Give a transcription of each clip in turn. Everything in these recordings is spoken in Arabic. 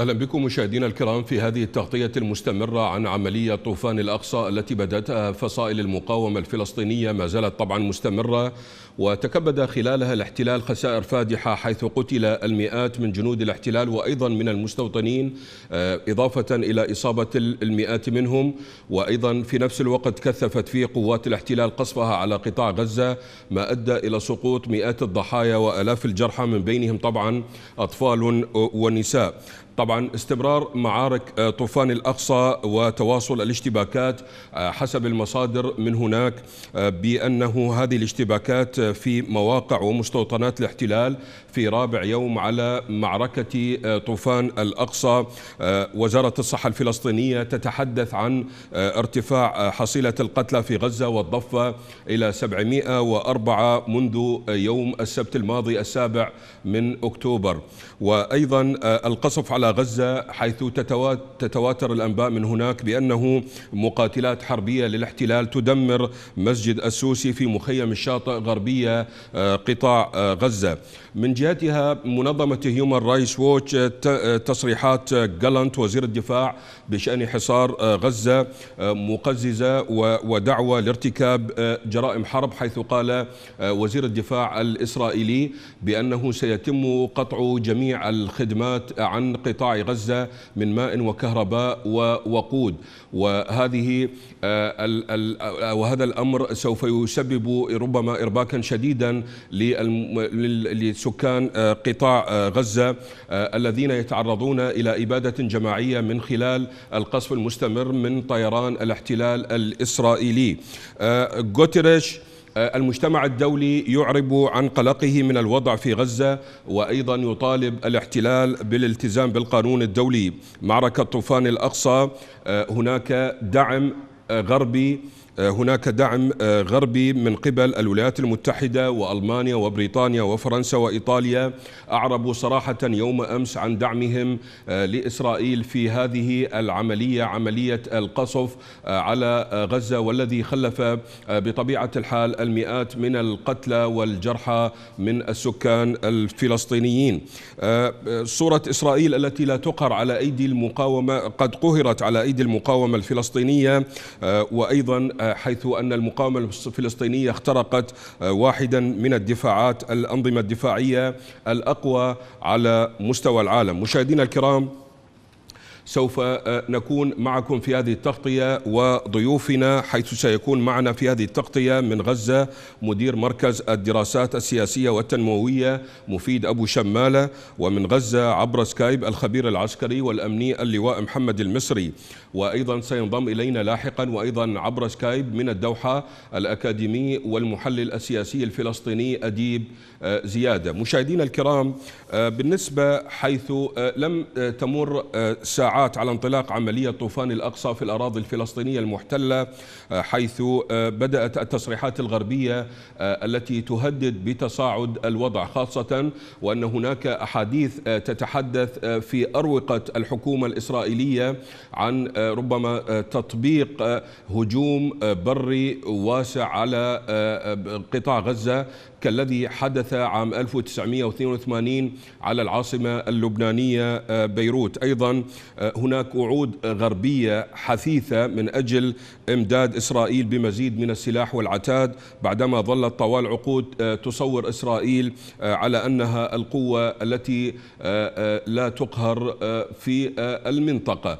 أهلا بكم مشاهدينا الكرام في هذه التغطية المستمرة عن عملية طوفان الأقصى التي بدأتها فصائل المقاومة الفلسطينية ما زالت طبعا مستمرة، وتكبد خلالها الاحتلال خسائر فادحة حيث قتل المئات من جنود الاحتلال وأيضا من المستوطنين، إضافة إلى إصابة المئات منهم. وأيضا في نفس الوقت كثفت فيه قوات الاحتلال قصفها على قطاع غزة ما أدى إلى سقوط مئات الضحايا وآلاف الجرحى من بينهم طبعا أطفال ونساء. طبعا استمرار معارك طوفان الأقصى وتواصل الاشتباكات حسب المصادر من هناك بأنه هذه الاشتباكات في مواقع ومستوطنات الاحتلال في رابع يوم على معركة طوفان الأقصى. وزارة الصحة الفلسطينية تتحدث عن ارتفاع حصيلة القتلى في غزة والضفة إلى 704 منذ يوم السبت الماضي السابع من أكتوبر. وأيضا القصف على غزة حيث تتواتر الأنباء من هناك بأنه مقاتلات حربية للاحتلال تدمر مسجد السوسي في مخيم الشاطئ غربية قطاع غزة. من جهتها منظمة هيومن رايتس ووتش تصريحات جالانت وزير الدفاع بشأن حصار غزة مقززة ودعوة لارتكاب جرائم حرب، حيث قال وزير الدفاع الإسرائيلي بأنه سيتم قطع جميع الخدمات عن قطاع غزة من ماء وكهرباء ووقود، وهذا الأمر سوف يسبب ربما إرباكا شديدا لسكان قطاع غزة الذين يتعرضون إلى إبادة جماعية من خلال القصف المستمر من طيران الاحتلال الإسرائيلي. غوتيرش: المجتمع الدولي يعرب عن قلقه من الوضع في غزة وأيضا يطالب الاحتلال بالالتزام بالقانون الدولي. معركة طوفان الأقصى هناك دعم غربي من قبل الولايات المتحدة وألمانيا وبريطانيا وفرنسا وإيطاليا، أعربوا صراحة يوم أمس عن دعمهم لإسرائيل في هذه العملية، عملية القصف على غزة، والذي خلف بطبيعة الحال المئات من القتلى والجرحى من السكان الفلسطينيين. صورة إسرائيل التي لا تقهر على أيدي المقاومة قد قهرت على أيدي المقاومة الفلسطينية، وأيضا حيث أن المقاومة الفلسطينية اخترقت واحدا من الدفاعات الأنظمة الدفاعية الأقوى على مستوى العالم. مشاهدينا الكرام، سوف نكون معكم في هذه التغطية وضيوفنا، حيث سيكون معنا في هذه التغطية من غزة مدير مركز الدراسات السياسية والتنموية مفيد أبو شمالة، ومن غزة عبر سكايب الخبير العسكري والأمني اللواء محمد المصري، وأيضا سينضم إلينا لاحقا وأيضا عبر سكايب من الدوحة الأكاديمي والمحلل السياسي الفلسطيني أديب زيادة. مشاهدينا الكرام، بالنسبة حيث لم تمر ساعات على انطلاق عملية طوفان الأقصى في الأراضي الفلسطينية المحتلة، حيث بدأت التصريحات الغربية التي تهدد بتصاعد الوضع، خاصة وأن هناك أحاديث تتحدث في أروقة الحكومة الإسرائيلية عن ربما تطبيق هجوم بري واسع على قطاع غزة كالذي حدث عام 1982 على العاصمة اللبنانية بيروت. أيضا هناك وعود غربية حثيثة من أجل إمداد إسرائيل بمزيد من السلاح والعتاد، بعدما ظلت طوال عقود تصور إسرائيل على أنها القوة التي لا تقهر في المنطقة.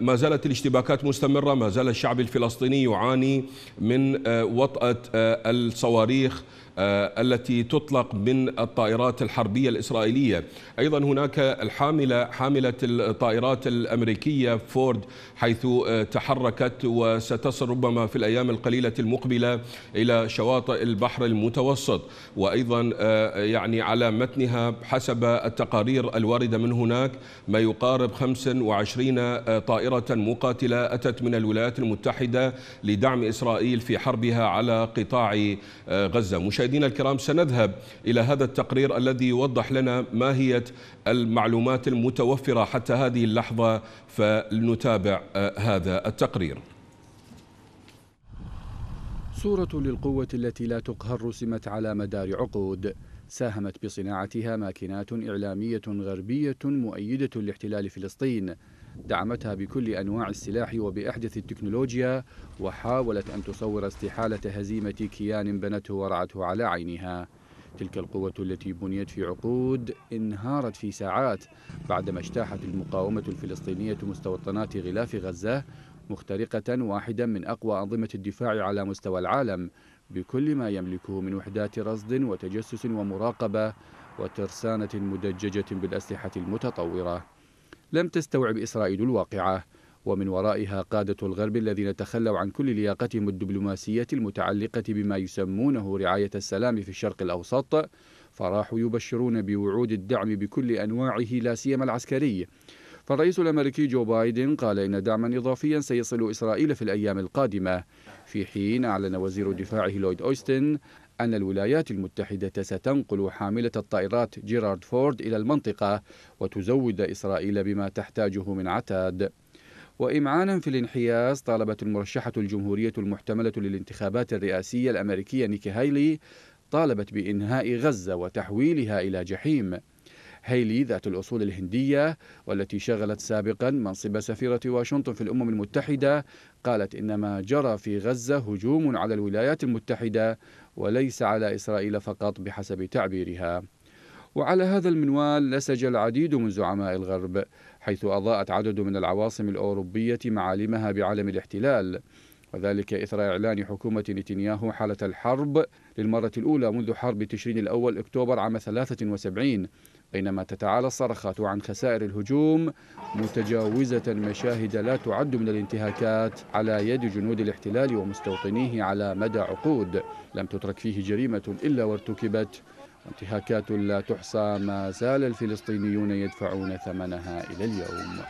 ما زالت الاشتباكات مستمرة، ما زال الشعب الفلسطيني يعاني من وطأة الصواريخ التي تطلق من الطائرات الحربية الإسرائيلية. أيضا هناك حاملة الطائرات الأمريكية فورد، حيث تحركت وستصل ربما في الأيام القليلة المقبلة إلى شواطئ البحر المتوسط، وأيضا يعني على متنها حسب التقارير الواردة من هناك ما يقارب 25 طائرة مقاتلة أتت من الولايات المتحدة لدعم إسرائيل في حربها على قطاع غزة. مشاهدينا الكرام، سنذهب إلى هذا التقرير الذي يوضح لنا ماهية المعلومات المتوفرة حتى هذه اللحظة، فلنتابع هذا التقرير. صورة للقوة التي لا تقهر رسمت على مدار عقود، ساهمت بصناعتها ماكينات إعلامية غربية مؤيدة لاحتلال فلسطين، دعمتها بكل أنواع السلاح وبأحدث التكنولوجيا، وحاولت أن تصور استحالة هزيمة كيان بنته ورعته على عينها. تلك القوة التي بنيت في عقود انهارت في ساعات بعدما اجتاحت المقاومة الفلسطينية مستوطنات غلاف غزة، مخترقة واحدا من أقوى أنظمة الدفاع على مستوى العالم بكل ما يملكه من وحدات رصد وتجسس ومراقبة وترسانة مدججة بالأسلحة المتطورة. لم تستوعب إسرائيل الواقعة، ومن ورائها قادة الغرب الذين تخلوا عن كل لياقتهم الدبلوماسية المتعلقة بما يسمونه رعاية السلام في الشرق الأوسط، فراحوا يبشرون بوعود الدعم بكل أنواعه لا سيما العسكري. فالرئيس الأمريكي جو بايدن قال إن دعما إضافيا سيصل إسرائيل في الأيام القادمة، في حين أعلن وزير دفاعه لويد أوستن أن الولايات المتحدة ستنقل حاملة الطائرات جيرارد فورد إلى المنطقة وتزود إسرائيل بما تحتاجه من عتاد. وإمعانا في الانحياز، طالبت المرشحة الجمهورية المحتملة للانتخابات الرئاسية الأمريكية نيكي هايلي، طالبت بإنهاء غزة وتحويلها إلى جحيم. هايلي ذات الأصول الهندية والتي شغلت سابقا منصب سفيرة واشنطن في الأمم المتحدة، قالت إن ما جرى في غزة هجوم على الولايات المتحدة وليس على إسرائيل فقط بحسب تعبيرها. وعلى هذا المنوال لسج العديد من زعماء الغرب، حيث أضاءت عدد من العواصم الأوروبية معالمها بعلم الاحتلال، وذلك إثر إعلان حكومة نتنياهو حالة الحرب للمرة الأولى منذ حرب تشرين الأول أكتوبر عام 73، بينما تتعالى الصرخات عن خسائر الهجوم متجاوزة مشاهد لا تعد من الانتهاكات على يد جنود الاحتلال ومستوطنيه على مدى عقود، لم تترك فيه جريمة إلا وارتكبت، وانتهاكات لا تحصى ما زال الفلسطينيون يدفعون ثمنها إلى اليوم.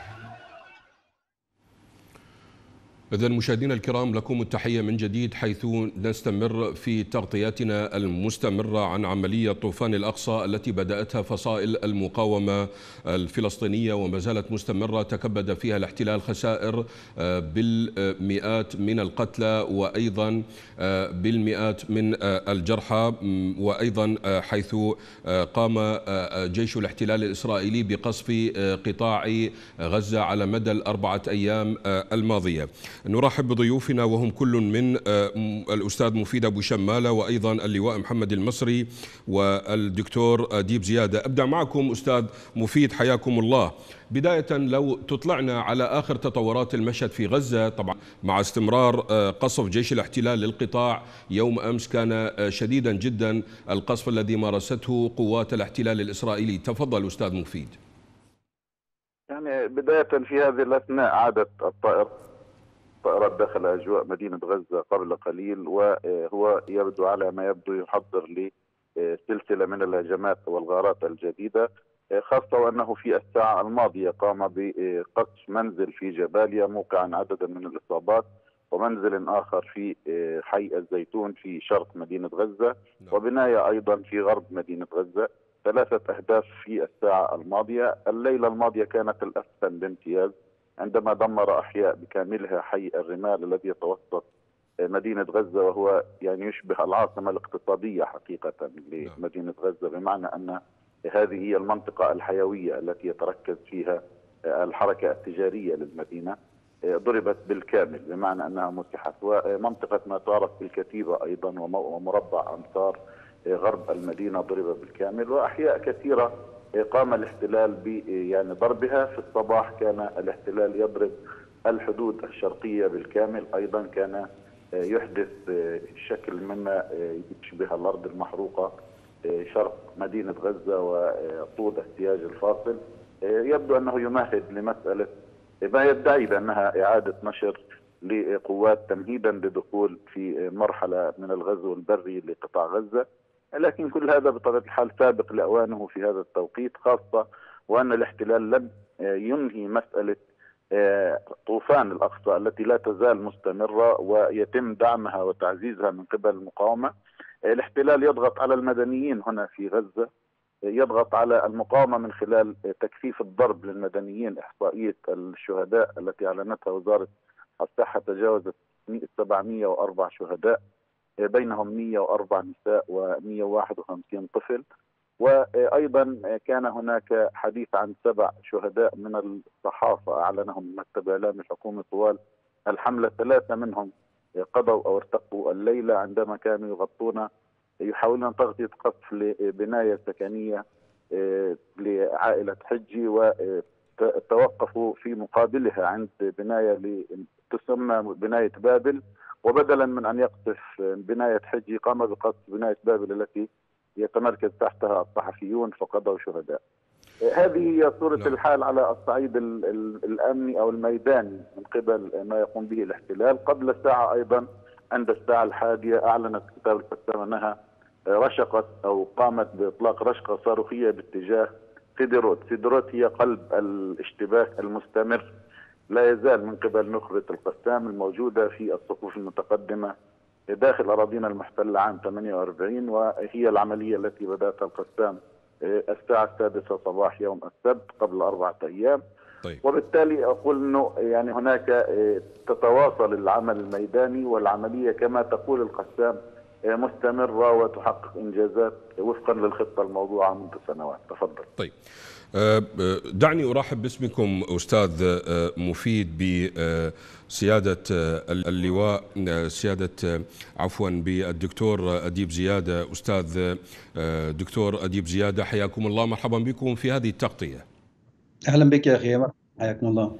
إذن مشاهدينا الكرام، لكم التحية من جديد، حيث نستمر في تغطياتنا المستمرة عن عملية طوفان الأقصى التي بدأتها فصائل المقاومة الفلسطينية وما زالت مستمرة. تكبد فيها الاحتلال خسائر بالمئات من القتلى وأيضا بالمئات من الجرحى، وأيضا حيث قام جيش الاحتلال الإسرائيلي بقصف قطاع غزة على مدى الأربعة أيام الماضية. نرحب بضيوفنا وهم كل من الأستاذ مفيد أبو شمالة وأيضا اللواء محمد المصري والدكتور أديب زيادة. أبدأ معكم أستاذ مفيد، حياكم الله. بداية لو تطلعنا على آخر تطورات المشهد في غزة، طبعا مع استمرار قصف جيش الاحتلال للقطاع، يوم أمس كان شديدا جدا القصف الذي مارسته قوات الاحتلال الإسرائيلي. تفضل أستاذ مفيد. يعني بداية في هذه الأثناء عادت الطائرات دخل أجواء مدينة غزة قبل قليل، وهو يبدو على ما يبدو يحضر لسلسلة من الهجمات والغارات الجديدة، خاصة وأنه في الساعة الماضية قام بقطش منزل في جباليا موقعا عددا من الإصابات، ومنزل آخر في حي الزيتون في شرق مدينة غزة، وبناية أيضا في غرب مدينة غزة. 3 أهداف في الساعة الماضية. الليلة الماضية كانت الأسفل بامتياز، عندما دمر أحياء بكاملها حي الرمال الذي يتوسط مدينة غزة، وهو يعني يشبه العاصمة الاقتصادية حقيقة لمدينة غزة، بمعنى أن هذه هي المنطقة الحيوية التي يتركز فيها الحركة التجارية للمدينة، ضربت بالكامل بمعنى أنها مسحت، ومنطقة ما تعرف بالكتيبة أيضا ومربع أمصار غرب المدينة ضرب بالكامل، وأحياء كثيرة قام الاحتلال ضربها. في الصباح كان الاحتلال يضرب الحدود الشرقية بالكامل، أيضا كان يحدث شكل مما يشبه الأرض المحروقة شرق مدينة غزة وطول احتياج الفاصل. يبدو أنه يمهد لمسألة ما يدعي بأنها إعادة نشر لقوات تمهيدا لدخول في مرحلة من الغزو البري لقطاع غزة، لكن كل هذا بطبيعة الحال سابق لأوانه في هذا التوقيت، خاصة وأن الاحتلال لم ينهي مسألة طوفان الأقصى التي لا تزال مستمرة ويتم دعمها وتعزيزها من قبل المقاومة. الاحتلال يضغط على المدنيين هنا في غزة، يضغط على المقاومة من خلال تكثيف الضرب للمدنيين. إحصائية الشهداء التي أعلنتها وزارة الصحة تجاوزت 704 شهداء، بينهم 104 نساء و151 طفل، وأيضا كان هناك حديث عن 7 شهداء من الصحافة أعلنهم مكتب إعلام الحكومة طوال الحملة، 3 منهم قضوا أو ارتقوا الليلة عندما كانوا يغطون يحاولون تغطية قصف لبناية سكنية لعائلة حجي، وتوقفوا في مقابلها عند بناية تسمى بناية بابل، وبدلا من أن يقصف بناية حجي قام بقصف بناية بابل التي يتمركز تحتها الصحفيون فقضوا شهداء. هذه هي صورة الحال على الصعيد الأمني أو الميداني من قبل ما يقوم به الاحتلال. قبل ساعة أيضا عند الساعة 11 أعلنت كتاب القسام أنها رشقت أو قامت بإطلاق رشقة صاروخية باتجاه سيدروت. سيدروت هي قلب الاشتباك المستمر لا يزال من قبل نخبة القسام الموجودة في الصفوف المتقدمة داخل أراضينا المحتلة عام 48، وهي العملية التي بدأتها القسام الساعة 6 صباح يوم السبت قبل 4 أيام. طيب. وبالتالي أقول أنه يعني هناك تتواصل العمل الميداني، والعملية كما تقول القسام مستمرة وتحقق إنجازات وفقا للخطة الموضوعة منذ سنوات. تفضل. طيب دعني أرحب باسمكم أستاذ مفيد بسيادة اللواء سيادة عفوا بالدكتور أديب زيادة. أستاذ دكتور أديب زيادة حياكم الله، مرحبا بكم في هذه التغطية. أهلا بك يا أخي، مرحبا، حياكم الله.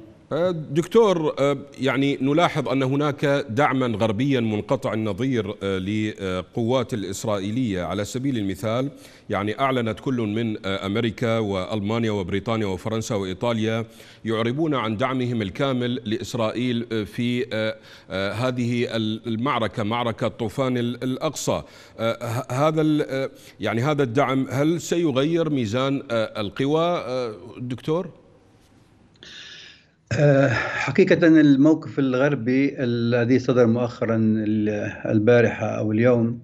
دكتور، يعني نلاحظ أن هناك دعما غربيا منقطع النظير للقوات الإسرائيلية. على سبيل المثال يعني أعلنت كل من أمريكا وألمانيا وبريطانيا وفرنسا وإيطاليا يعربون عن دعمهم الكامل لإسرائيل في هذه المعركة، معركة طوفان الأقصى. هذا يعني هذا الدعم هل سيغير ميزان القوى دكتور؟ حقيقة الموقف الغربي الذي صدر مؤخرا البارحة أو اليوم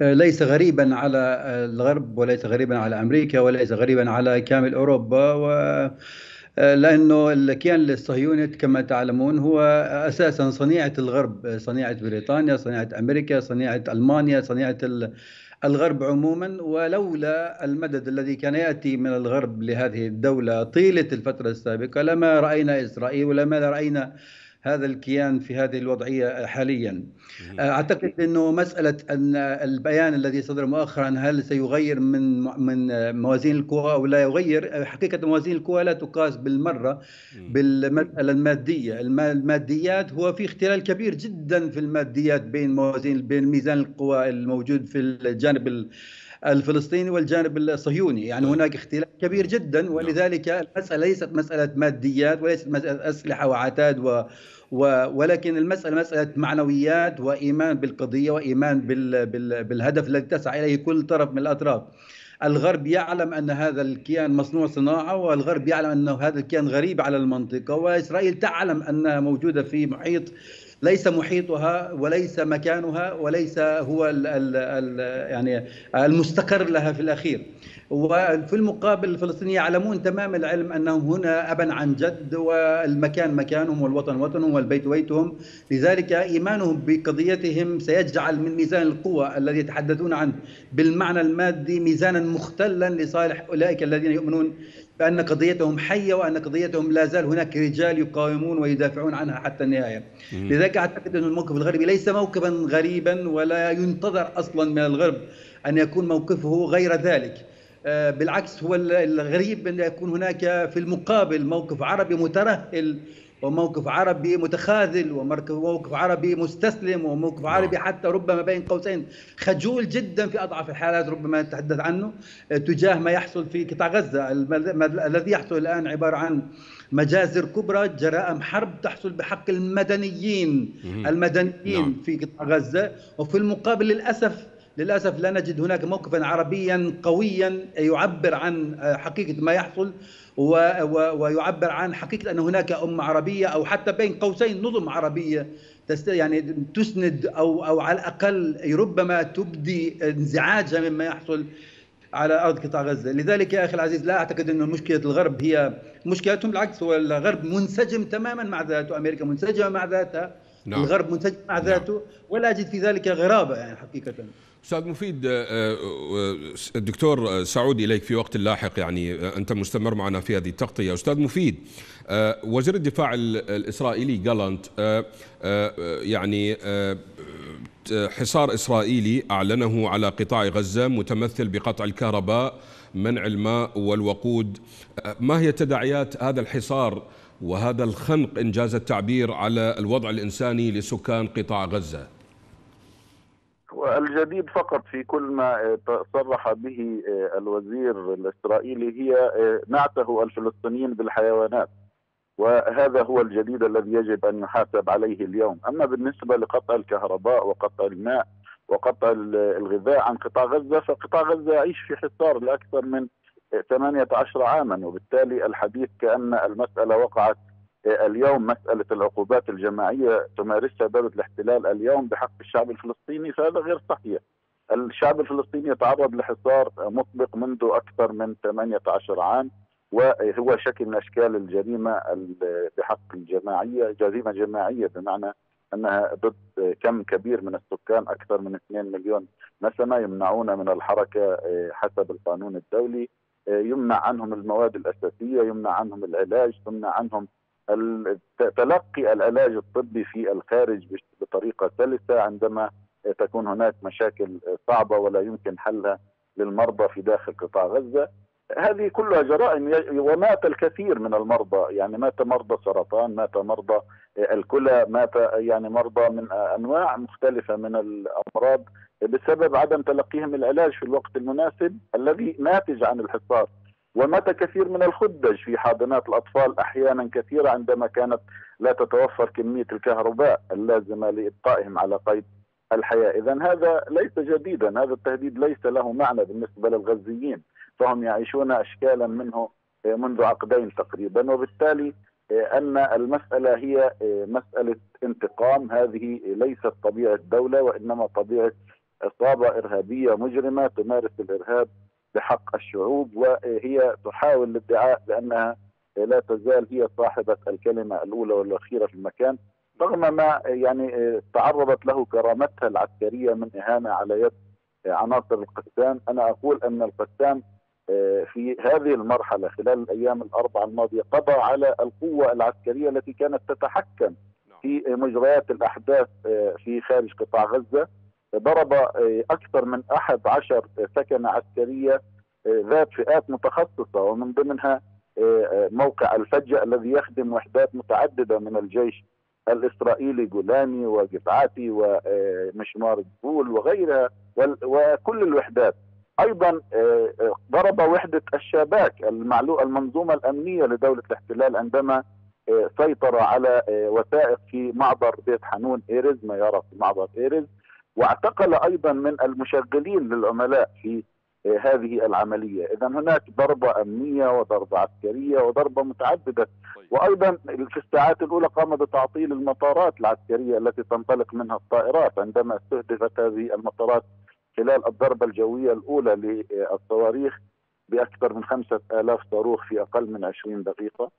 ليس غريبا على الغرب، وليس غريبا على أمريكا، وليس غريبا على كامل أوروبا، لأنه الكيان الصهيوني كما تعلمون هو أساسا صنيعة الغرب، صنيعة بريطانيا، صنيعة أمريكا، صنيعة ألمانيا، صنيعة الغرب عموما. ولولا المدد الذي كان يأتي من الغرب لهذه الدولة طيلة الفترة السابقة لما رأينا إسرائيل ولما رأينا هذا الكيان في هذه الوضعية حاليا. أعتقد أنه مسألة أن البيان الذي صدر مؤخرا هل سيغير من موازين القوى أو لا يغير، حقيقة موازين القوى لا تقاس بالمرة بالمسألة المادية. الماديات هو في اختلال كبير جدا في الماديات بين ميزان القوى الموجود في الجانب الفلسطيني والجانب الصهيوني، يعني هناك اختلاف كبير جدا. ولذلك المسألة ليست مسألة ماديات وليست مسألة أسلحة وعتاد ولكن المسألة مسألة معنويات وإيمان بالقضية وإيمان بالهدف الذي تسعى إليه كل طرف من الأطراف. الغرب يعلم أن هذا الكيان مصنوع صناعة، والغرب يعلم أن هذا الكيان غريب على المنطقة، وإسرائيل تعلم أنها موجودة في محيط ليس محيطها وليس مكانها وليس هو يعني المستقر لها في الأخير. وفي المقابل الفلسطينيين يعلمون تمام العلم أنهم هنا أبا عن جد، والمكان مكانهم والوطن وطنهم والبيت بيتهم. لذلك إيمانهم بقضيتهم سيجعل من ميزان القوى الذي يتحدثون عنه بالمعنى المادي ميزانا مختلا لصالح أولئك الذين يؤمنون بأن قضيتهم حية وأن قضيتهم لا زال هناك رجال يقاومون ويدافعون عنها حتى النهاية. لذلك أعتقد أن الموقف الغربي ليس موقفا غريبا، ولا ينتظر أصلا من الغرب أن يكون موقفه غير ذلك. بالعكس، هو الغريب أن يكون هناك في المقابل موقف عربي مترهل وموقف عربي متخاذل وموقف عربي مستسلم وموقف عربي حتى ربما بين قوسين خجول جدا في أضعف الحالات ربما نتحدث عنه تجاه ما يحصل في قطاع غزة. الذي يحصل الآن عبارة عن مجازر كبرى، جرائم حرب تحصل بحق المدنيين في قطاع غزة. وفي المقابل للأسف لا نجد هناك موقفا عربيا قويا يعبر عن حقيقة ما يحصل ويعبر عن حقيقة أن هناك أمة عربية أو حتى بين قوسين نظم عربية يعني تسند أو على الأقل ربما تبدي انزعاجها مما يحصل على أرض قطاع غزة. لذلك يا أخي العزيز لا أعتقد أن مشكلة الغرب هي مشكلتهم، بالعكس هو الغرب منسجم تماما مع ذاته، أمريكا منسجمة مع ذاتها، الغرب منسجم مع ذاته، ولا أجد في ذلك غرابة يعني حقيقة. أستاذ مفيد، الدكتور سعود إليك في وقت لاحق، يعني أنت مستمر معنا في هذه التغطية. أستاذ مفيد، وزير الدفاع الإسرائيلي جالانت يعني حصار إسرائيلي أعلنه على قطاع غزة متمثل بقطع الكهرباء، منع الماء والوقود، ما هي تداعيات هذا الحصار وهذا الخنق إن جاز التعبير على الوضع الإنساني لسكان قطاع غزة؟ والجديد فقط في كل ما صرح به الوزير الإسرائيلي هي نعته الفلسطينيين بالحيوانات، وهذا هو الجديد الذي يجب أن يحاسب عليه اليوم. أما بالنسبة لقطع الكهرباء وقطع الماء وقطع الغذاء عن قطاع غزة، فقطاع غزة يعيش في حصار لأكثر من 18 عاما، وبالتالي الحديث كأن المسألة وقعت اليوم، مسألة العقوبات الجماعية تمارسها دولة الاحتلال اليوم بحق الشعب الفلسطيني، فهذا غير صحيح. الشعب الفلسطيني يتعرض لحصار مطبق منذ أكثر من 18 عام، وهو شكل من أشكال الجريمة بحق الجماعية، جريمة جماعية بمعنى أنها ضد كم كبير من السكان، أكثر من 2 مليون نسمة يمنعون من الحركة حسب القانون الدولي، يمنع عنهم المواد الأساسية، يمنع عنهم العلاج، يمنع عنهم تلقي العلاج الطبي في الخارج بطريقة سلسة عندما تكون هناك مشاكل صعبة ولا يمكن حلها للمرضى في داخل قطاع غزة. هذه كلها جرائم، ومات الكثير من المرضى، يعني مات مرضى سرطان، مات مرضى الكلى، مات يعني مرضى من أنواع مختلفة من الأمراض بسبب عدم تلقيهم العلاج في الوقت المناسب الذي ناتج عن الحصار. ومات كثير من الخدج في حاضنات الأطفال أحيانا كثيرة عندما كانت لا تتوفر كمية الكهرباء اللازمة لإبقائهم على قيد الحياة. إذن هذا ليس جديدا، هذا التهديد ليس له معنى بالنسبة للغزيين، فهم يعيشون أشكالا منه منذ عقدين تقريبا، وبالتالي أن المسألة هي مسألة انتقام، هذه ليست طبيعة الدولة وإنما طبيعة عصابة إرهابية مجرمة تمارس الإرهاب بحق الشعوب، وهي تحاول الادعاء بأنها لا تزال هي صاحبة الكلمة الأولى والأخيرة في المكان، رغم ما يعني تعرضت له كرامتها العسكرية من إهانة على يد عناصر القسام. أنا أقول أن القسام في هذه المرحلة خلال الأيام الأربعة الماضية قضى على القوة العسكرية التي كانت تتحكم في مجريات الأحداث في خارج قطاع غزة، ضرب أكثر من 11 سكنة عسكرية ذات فئات متخصصة، ومن ضمنها موقع الفجة الذي يخدم وحدات متعددة من الجيش الإسرائيلي، جولاني وجفعاتي ومشمار الجبول وغيرها وكل الوحدات. أيضا ضرب وحدة الشباك المنظومة الأمنية لدولة الاحتلال عندما سيطر على وثائق في معبر بيت حنون إيرز، ما يعرف معبر إيرز، واعتقل أيضا من المشغلين للعملاء في هذه العملية. إذا هناك ضربة أمنية وضربة عسكرية وضربة متعددة، وأيضا في الساعات الأولى قام بتعطيل المطارات العسكرية التي تنطلق منها الطائرات عندما استهدفت هذه المطارات خلال الضربة الجوية الأولى للصواريخ بأكثر من 5000 صاروخ في أقل من 20 دقيقة.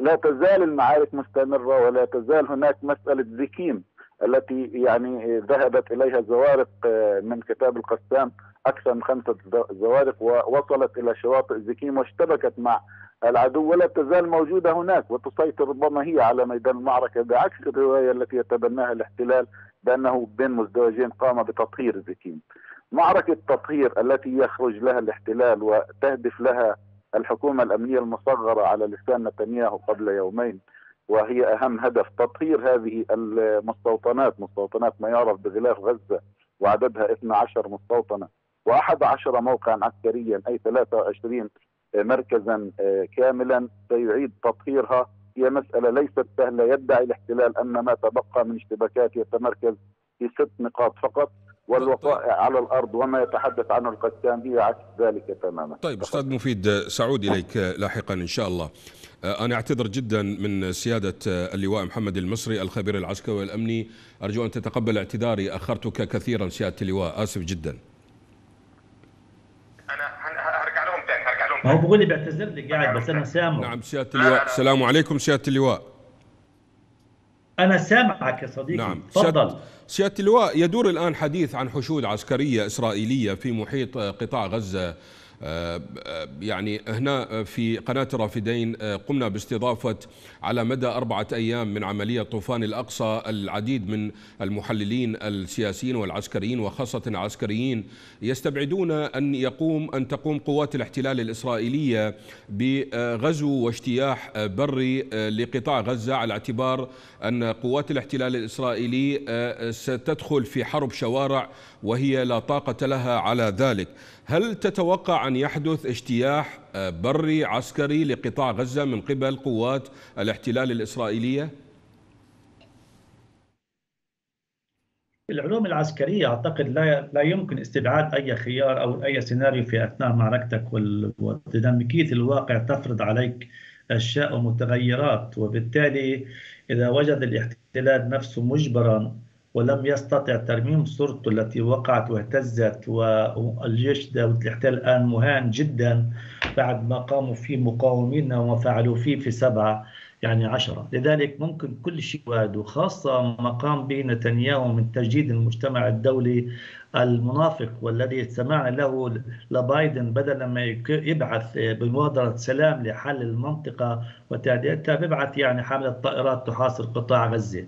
لا تزال المعارك مستمرة، ولا تزال هناك مسألة زكيم التي يعني ذهبت إليها زوارق من كتاب القسام، أكثر من 5 زوارق، ووصلت إلى شواطئ زكيم واشتبكت مع العدو، ولا تزال موجودة هناك وتسيطر ربما هي على ميدان المعركة، بعكس الرواية التي يتبناها الاحتلال بأنه بين مزدوجين قام بتطهير زكيم. معركة التطهير التي يخرج لها الاحتلال وتهدف لها الحكومة الأمنية المصغرة على لسان نتنياهو قبل يومين، وهي أهم هدف تطهير هذه المستوطنات، مستوطنات ما يعرف بغلاف غزة، وعددها 12 مستوطنة و11 موقعا عسكريا، أي 23 مركزا كاملا سيعيد تطهيرها. هي مسألة ليست سهلة، يدعي الاحتلال أن ما تبقى من اشتباكات يتمركز في 6 نقاط فقط، والوقائع على الأرض وما يتحدث عنه القسام هي عكس ذلك تماما. طيب أستاذ مفيد، سعود إليك لاحقا إن شاء الله. أنا أعتذر جدا من سيادة اللواء محمد المصري الخبير العسكري والأمني، أرجو أن تتقبل اعتذاري، أخرتك كثيرا سيادة اللواء، آسف جدا. أنا هرجع لهم تاني. ما هو بيقول لي بعتذر لك قاعد بس أنا سامع. نعم سيادة اللواء، السلام عليكم سيادة اللواء. أنا سامعك يا صديقي. نعم. تفضل. سيادة اللواء، يدور الآن حديث عن حشود عسكرية إسرائيلية في محيط قطاع غزة. يعني هنا في قناة الرافدين قمنا باستضافة على مدى 4 أيام من عملية طوفان الأقصى العديد من المحللين السياسيين والعسكريين وخاصة العسكريين يستبعدون أن تقوم قوات الاحتلال الإسرائيلية بغزو واجتياح بري لقطاع غزة، على اعتبار أن قوات الاحتلال الإسرائيلي ستدخل في حرب شوارع وهي لا طاقة لها على ذلك. هل تتوقع أن يحدث اجتياح بري عسكري لقطاع غزة من قبل قوات الاحتلال الإسرائيلية؟ العلوم العسكرية أعتقد لا يمكن استبعاد أي خيار أو أي سيناريو في أثناء معركتك، وديناميكية الواقع تفرض عليك أشياء ومتغيرات، وبالتالي إذا وجد الاحتلال نفسه مجبراً ولم يستطع ترميم صورته التي وقعت واهتزت، والجيش دولة الاحتلال الآن مهان جدا بعد ما قاموا فيه مقاومين وما فعلوا فيه في 7 يعني 10. لذلك ممكن كل شيء وارد، وخاصة ما قام به نتنياهو من تجديد المجتمع الدولي المنافق والذي سمعنا له لبايدن، بدل ما يبعث بمبادرة سلام لحل المنطقة وتهدئتها بيبعث يعني حملة طائرات تحاصر قطاع غزة.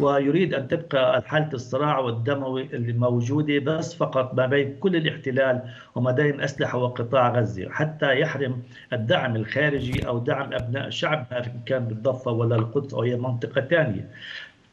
ويريد أن تبقى حالة الصراع والدموي اللي موجودة بس فقط ما بين كل الاحتلال وما بين أسلحة وقطاع غزة، حتى يحرم الدعم الخارجي أو دعم أبناء شعبنا إن كان بالضفة ولا القدس أو أي منطقة ثانية.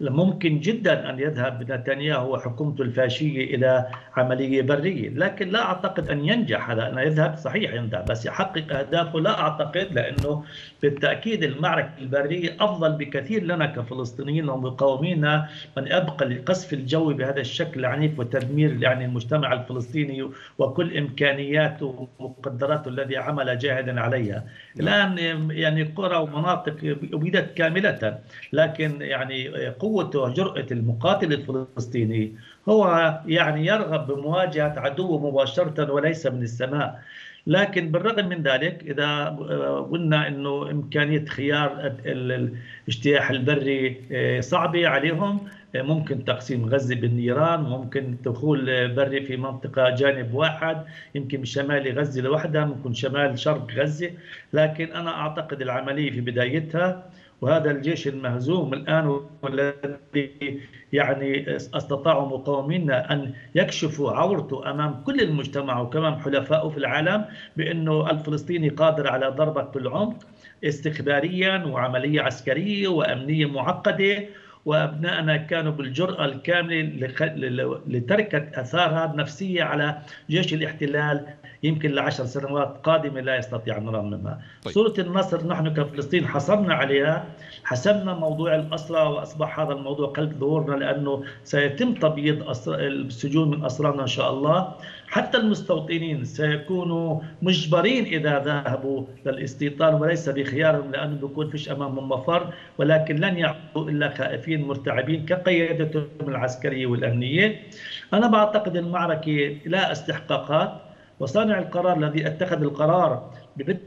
ممكن جدا أن يذهب نتنياهو وحكومته الفاشية إلى عملية برية، لكن لا أعتقد أن ينجح هذا. أن يذهب صحيح ينجح بس يحقق أهدافه لا أعتقد، لأنه بالتأكيد المعركة البرية أفضل بكثير لنا كفلسطينيين ومقاومينا من أبقى القصف الجوي بهذا الشكل العنيف وتدمير يعني المجتمع الفلسطيني وكل إمكانياته ومقدراته الذي عمل جاهدا عليها. الآن يعني قرى ومناطق أبيدت كاملة، لكن يعني قوة وجرأة المقاتل الفلسطيني هو يعني يرغب بمواجهة عدوه مباشرة وليس من السماء. لكن بالرغم من ذلك إذا قلنا أنه إمكانية خيار الاجتياح البري صعبة عليهم، ممكن تقسيم غزة بالنيران، ممكن دخول بري في منطقة جانب واحد، يمكن شمال غزة لوحدها، ممكن شمال شرق غزة. لكن أنا أعتقد العملية في بدايتها، وهذا الجيش المهزوم الآن والذي يعني استطاعوا مقاومينا أن يكشفوا عورته أمام كل المجتمع وكمان حلفائه في العالم بأنه الفلسطيني قادر على ضربة بالعمق استخباريا وعملية عسكرية وأمنية معقدة، وأبنائنا كانوا بالجرأة الكاملة لتركت أثارها النفسية على جيش الاحتلال يمكن ل10 سنوات قادمة لا يستطيع أن يرممها. طيب. صورة النصر نحن كفلسطين حصلنا عليها، حسمنا موضوع الأسرى وأصبح هذا الموضوع قلب ظهورنا، لأنه سيتم تبييض السجون من أسرانا إن شاء الله. حتى المستوطنين سيكونوا مجبرين إذا ذهبوا للاستيطان وليس بخيارهم، لأنه بيكون فيش أمامهم مفر، ولكن لن يعودوا إلا خائفين مرتعبين كقيادتهم العسكرية والأمنية. أنا بعتقد المعركة لا استحقاقات، وصانع القرار الذي اتخذ القرار ببدء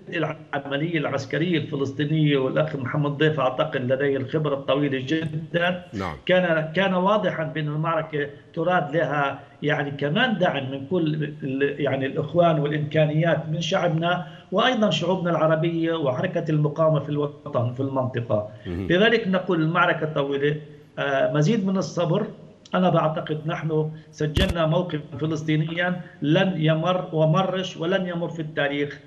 العملية العسكرية الفلسطينية والأخ محمد ضيف أعتقد لديه الخبرة الطويلة جدا. نعم. كان واضحا بأن المعركة تراد لها يعني كمان دعم من كل يعني الإخوان والإمكانيات من شعبنا وأيضا شعوبنا العربية وحركة المقاومة في الوطن في المنطقة. لذلك نقول المعركة طويلة، مزيد من الصبر. أنا بعتقد نحن سجلنا موقف فلسطينيا لن يمر ومرش ولن يمر في التاريخ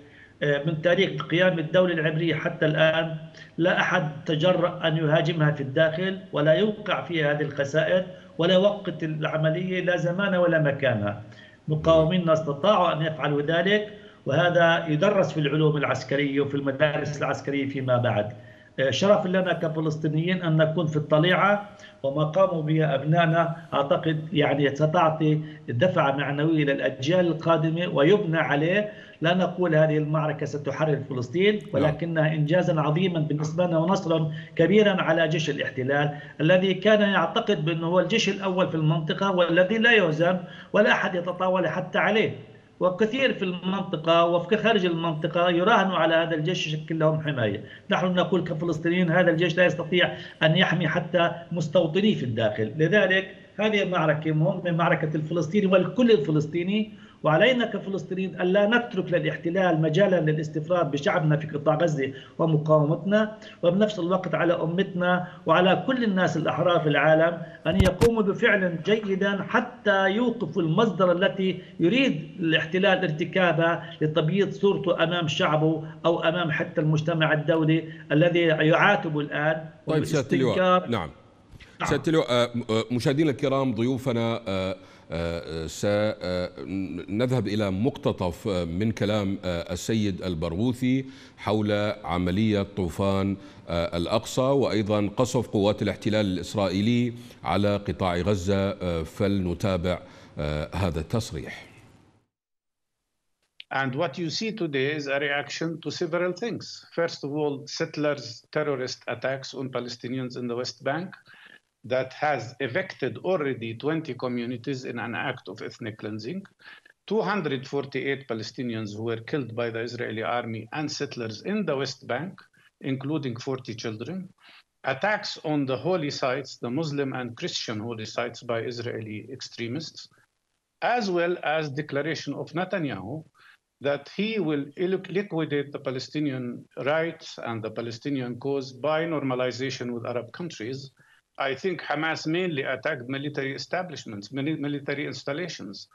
من تاريخ قيام الدولة العبرية حتى الآن. لا أحد تجرأ أن يهاجمها في الداخل ولا يوقع فيها هذه الخسائر ولا وقت العملية لا زمان ولا مكانها. مقاومينا استطاعوا أن يفعلوا ذلك، وهذا يدرس في العلوم العسكرية وفي المدارس العسكرية فيما بعد. شرف لنا كفلسطينيين أن نكون في الطليعة، وما قاموا بها أبنائنا أعتقد يعني ستعطي دفعة معنوية للأجيال القادمة ويبنى عليه. لا نقول هذه المعركة ستحرر فلسطين، ولكنها إنجازا عظيما بالنسبة لنا ونصرا كبيرا على جيش الاحتلال الذي كان يعتقد بأنه هو الجيش الأول في المنطقة والذي لا يهزم ولا أحد يتطاول حتى عليه. وكثير في المنطقة وفي خارج المنطقة يراهنوا على هذا الجيش يشكل لهم حماية. نحن نقول كفلسطينيين هذا الجيش لا يستطيع أن يحمي حتى مستوطنيه في الداخل. لذلك هذه معركة مهمة، معركة الفلسطيني والكل الفلسطيني، وعلينا كفلسطينيين ألا نترك للاحتلال مجالا للاستفراد بشعبنا في قطاع غزة ومقاومتنا، وبنفس الوقت على أمتنا وعلى كل الناس الأحرار في العالم أن يقوموا بفعل جيدا حتى يوقفوا المصدر التي يريد الاحتلال ارتكابها لتبييض صورته أمام شعبه أو أمام حتى المجتمع الدولي الذي يعاتب الآن. طيب سيادة اللواء. نعم سيادة اللواء، مشاهدينا الكرام ضيوفنا سنذهب إلى مقتطف من كلام السيد البرغوثي حول عملية طوفان الأقصى وأيضا قصف قوات الاحتلال الإسرائيلي على قطاع غزة، فلنتابع هذا التصريح. And what you see today is a reaction to several things. First of all, settlers' terrorist attacks on Palestinians in the West Bank. That has evicted already 20 communities in an act of ethnic cleansing. 248 Palestinians who were killed by the Israeli army and settlers in the West Bank, including 40 children. Attacks on the holy sites, the Muslim and Christian holy sites by Israeli extremists, as well as declaration of Netanyahu that he will liquidate the Palestinian rights and the Palestinian cause by normalization with Arab countries. I think Hamas mainly attacked military establishments, military installations.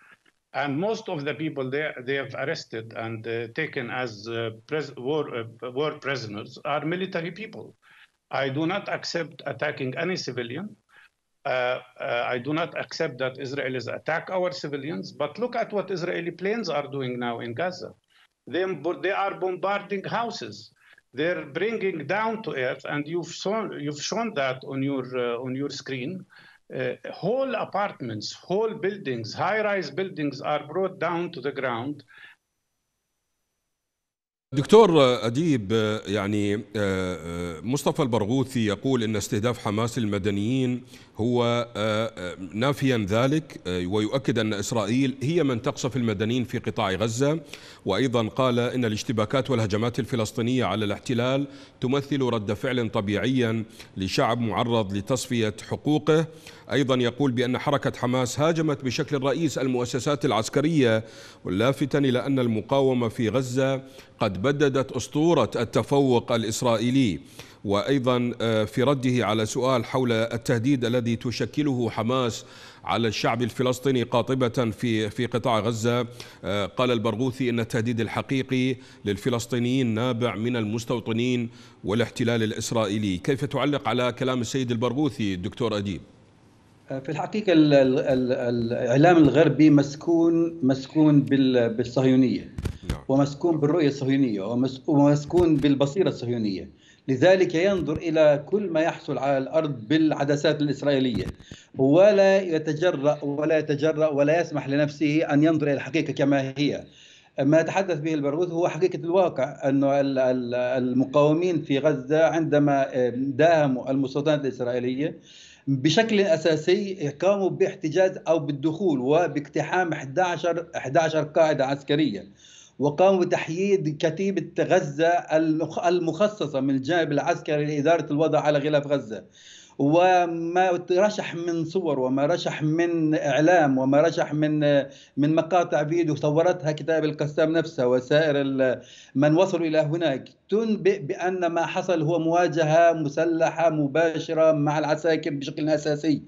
And most of the people they have arrested and taken as war prisoners are military people. I do not accept attacking any civilian. I do not accept that Israelis attack our civilians. But look at what Israeli planes are doing now in Gaza. They are bombarding houses. They're bringing down to earth, and you've shown that on your screen. Whole apartments, whole buildings, high-rise buildings are brought down to the ground. دكتور أديب، يعني مصطفى البرغوثي يقول أن استهداف حماس المدنيين هو نافيا ذلك، ويؤكد أن إسرائيل هي من تقصف المدنيين في قطاع غزة، وأيضا قال أن الاشتباكات والهجمات الفلسطينية على الاحتلال تمثل رد فعل طبيعيا لشعب معرض لتصفية حقوقه. أيضا يقول بأن حركة حماس هاجمت بشكل رئيسي المؤسسات العسكرية، لافتا إلى أن المقاومة في غزة قد بددت أسطورة التفوق الإسرائيلي. وأيضا في رده على سؤال حول التهديد الذي تشكله حماس على الشعب الفلسطيني قاطبة في قطاع غزة، قال البرغوثي أن التهديد الحقيقي للفلسطينيين نابع من المستوطنين والاحتلال الإسرائيلي. كيف تعلق على كلام السيد البرغوثي دكتور أديب؟ في الحقيقة الإعلام الغربي مسكون بالصهيونية، ومسكون بالرؤية الصهيونية، ومسكون بالبصيرة الصهيونية، لذلك ينظر إلى كل ما يحصل على الأرض بالعدسات الإسرائيلية، ولا يتجرأ ولا يسمح لنفسه أن ينظر إلى الحقيقة كما هي. ما يتحدث به البرغوث هو حقيقة الواقع، أن المقاومين في غزة عندما داهموا المستوطنات الإسرائيلية بشكل أساسي قاموا باحتجاز أو بالدخول وباقتحام 11 قاعدة عسكرية، وقاموا بتحييد كتيبة غزة المخصصة من الجانب العسكري لإدارة الوضع على غلاف غزة. وما رشح من صور وما رشح من إعلام وما رشح من مقاطع فيديو صورتها كتاب القسام نفسه وسائر من وصلوا إلى هناك تنبئ بأن ما حصل هو مواجهة مسلحة مباشرة مع العساكر بشكل أساسي،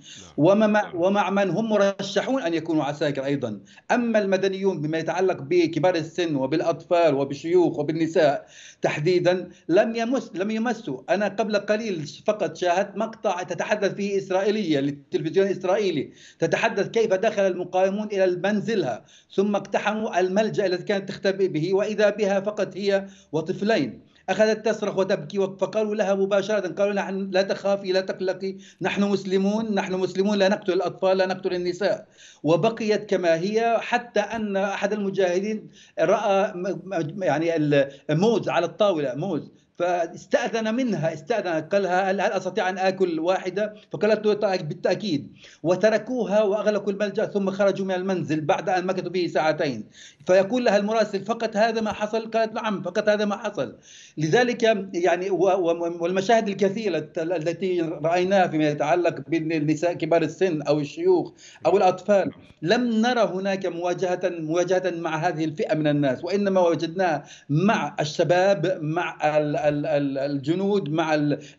ومع من هم مرشحون أن يكونوا عساكر أيضا. أما المدنيون بما يتعلق بكبار السن وبالأطفال وبالشيوخ وبالنساء تحديدا لم يمسوا. أنا قبل قليل فقط شاهدت مقطع تتحدث فيه إسرائيلية للتلفزيون الإسرائيلي تتحدث كيف دخل المقاومون إلى منزلها ثم اقتحموا الملجأ الذي كانت تختبئ به، وإذا بها فقط هي وطفلين، أخذت تصرخ وتبكي، فقالوا لها مباشرة، قالوا لها لا تخافي لا تقلقي، نحن مسلمون، لا نقتل الأطفال لا نقتل النساء. وبقيت كما هي حتى أن أحد المجاهدين رأى يعني موز على الطاولة، موز فاستأذن منها، استأذن، قال لها هل أستطيع أن آكل واحدة؟ فقالت له بالتأكيد، وتركوها وأغلقوا الملجأ ثم خرجوا من المنزل بعد أن مكثوا به ساعتين. فيقول لها المراسل فقط هذا ما حصل؟ قالت نعم فقط هذا ما حصل. لذلك يعني والمشاهد الكثيرة التي رأيناها فيما يتعلق بالنساء كبار السن أو الشيوخ أو الأطفال، لم نرى هناك مواجهة مع هذه الفئة من الناس، وإنما وجدناها مع الشباب، مع الجنود،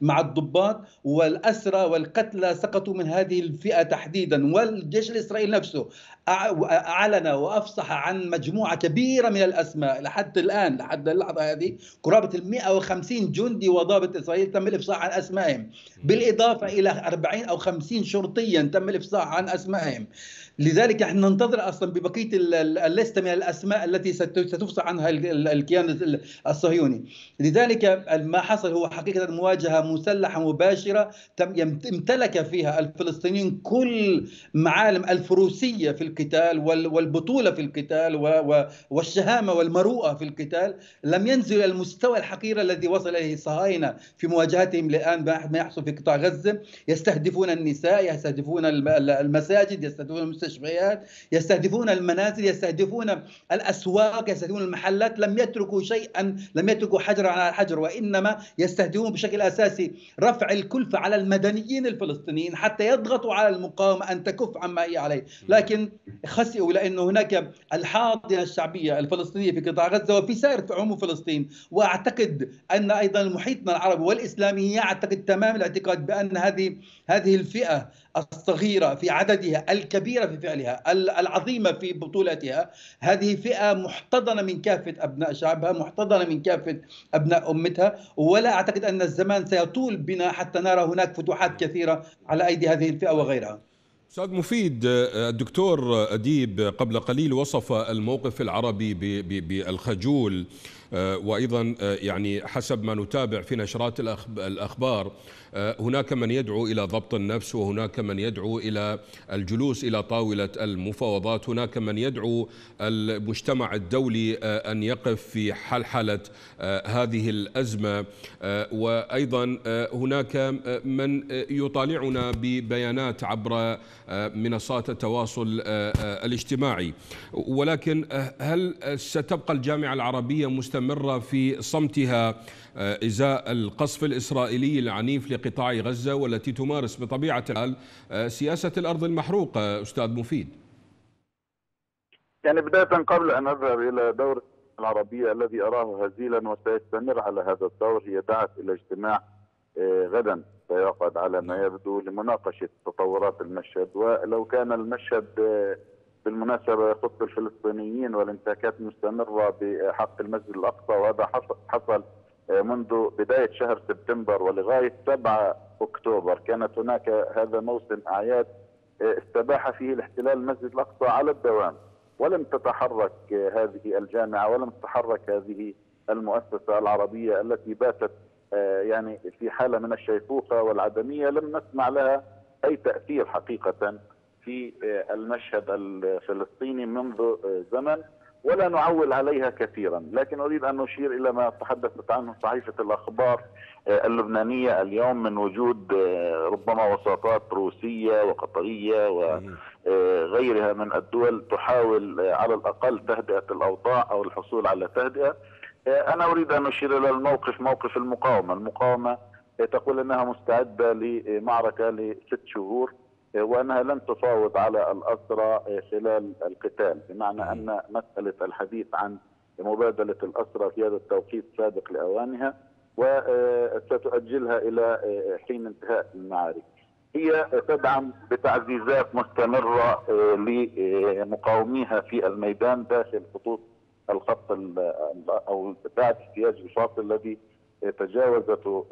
مع الضباط، والأسرى والقتلى سقطوا من هذه الفئة تحديدا. والجيش الإسرائيلي نفسه أعلن وأفصح عن مجموعة كبيرة من الأسماء لحد الآن، لحد اللحظة هذه قرابة 150 جندي وضابط إسرائيل تم الإفصاح عن أسمائهم، بالإضافة إلى 40 أو 50 شرطيا تم الإفصاح عن أسمائهم. لذلك نحن ننتظر أصلا ببقية الليستة من الأسماء التي ستفصح عنها الكيان الصهيوني. لذلك ما حصل هو حقيقة مواجهة مسلحة مباشرة امتلك فيها الفلسطينيين كل معالم الفروسية في القتال والبطولة في القتال والشهامة والمروءة في القتال. لم ينزل المستوى الحقير الذي وصل إليه الصهاينة في مواجهتهم الآن ما يحصل في قطاع غزة. يستهدفون النساء، يستهدفون المساجد، يستهدفون المستشفيات، يستهدفون المنازل، يستهدفون الأسواق، يستهدفون المحلات. لم يتركوا شيئا، لم يتركوا حجر على حجر، وإنما يستهدفون بشكل أساسي رفع الكلفة على المدنيين الفلسطينيين حتى يضغطوا على المقاومة أن تكف عما هي عليه. لكن خسئوا، لأن هناك الحاضنة الشعبية الفلسطينية في قطاع غزة وفي سائر عموم فلسطين. وأعتقد أن أيضا محيطنا العربي والإسلامي يعتقد تمام الاعتقاد بأن هذه الفئة الصغيرة في عددها، الكبيرة في فعلها، العظيمة في بطولتها، هذه فئة محتضنة من كافة أبناء شعبها، محتضنة من كافة أبناء أمتها. ولا أعتقد أن الزمان سيطول بنا حتى نرى هناك فتوحات كثيرة على أيدي هذه الفئة وغيرها. أستاذ مفيد، الدكتور أديب قبل قليل وصف الموقف العربي بالخجول، وأيضا يعني حسب ما نتابع في نشرات الأخبار هناك من يدعو إلى ضبط النفس، وهناك من يدعو إلى الجلوس إلى طاولة المفاوضات، هناك من يدعو المجتمع الدولي أن يقف في حلحلة هذه الأزمة، وأيضا هناك من يطالعنا ببيانات عبر منصات التواصل الاجتماعي. ولكن هل ستبقى الجامعة العربية مستمرة في صمتها إزاء القصف الإسرائيلي العنيف لقطاع غزة، والتي تمارس بطبيعة الحال سياسة الأرض المحروقة؟ أستاذ مفيد، يعني بداية قبل أن أذهب إلى دور العربية الذي أراه هزيلا وسيستمر على هذا الدور، هي دعت إلى اجتماع غدا سيعقد على ما يبدو لمناقشة تطورات المشهد. ولو كان المشهد بالمناسبة يخص الفلسطينيين والانتهاكات المستمرة بحق المسجد الأقصى، وهذا حصل منذ بداية شهر سبتمبر ولغاية 7 أكتوبر، كانت هناك هذا موسم أعياد استباح فيه الاحتلال المسجد الأقصى على الدوام، ولم تتحرك هذه الجامعة ولم تتحرك هذه المؤسسة العربية التي باتت يعني في حالة من الشيخوخة والعدمية. لم نسمع لها أي تأثير حقيقة في المشهد الفلسطيني منذ زمن، ولا نعول عليها كثيرا. لكن أريد أن أشير إلى ما تحدثت عنه صحيفة الأخبار اللبنانية اليوم من وجود ربما وساطات روسية وقطرية وغيرها من الدول تحاول على الأقل تهدئة الأوضاع أو الحصول على تهدئة. أنا أريد أن أشير إلى موقف المقاومة. المقاومة تقول أنها مستعدة لمعركة ل6 شهور، وأنها لن تفاوض على الأسرى خلال القتال، بمعنى أن مسألة الحديث عن مبادلة الأسرى في هذا التوقيت سابق لأوانها، وستؤجلها إلى حين انتهاء المعارك. هي تدعم بتعزيزات مستمرة لمقاوميها في الميدان داخل خطوط الخط أو بعد احتياج الفاصل الذي تجاوزته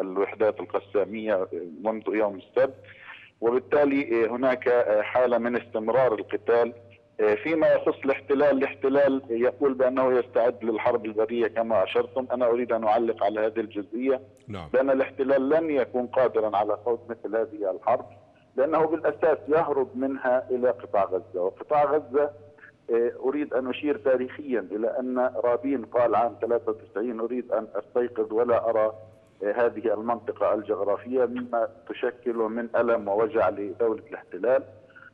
الوحدات القسامية منذ يوم السبت، وبالتالي هناك حالة من استمرار القتال. فيما يخص الاحتلال يقول بأنه يستعد للحرب البرية كما أشرتم. أنا أريد أن أعلق على هذه الجزئية، لأن الاحتلال لن يكون قادرا على خوض مثل هذه الحرب، لأنه بالأساس يهرب منها إلى قطاع غزة، وقطاع غزة أريد أن أشير تاريخيا إلى أن رابين قال عام 93 أريد أن أستيقظ ولا أرى هذه المنطقة الجغرافية مما تشكل من ألم ووجع لدولة الاحتلال.